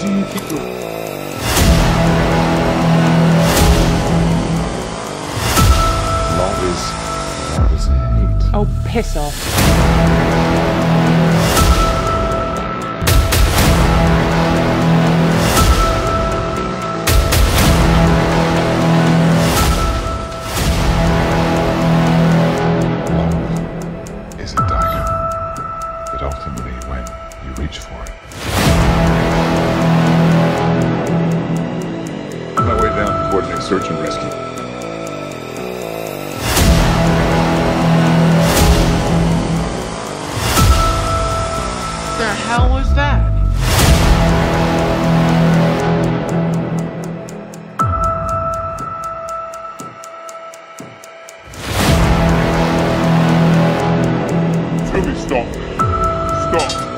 do you keep your... Love is hate. Oh, piss off. Ultimately, when you reach for it. On my way down coordinate search and rescue. The hell was that? Toby, stop. Stop.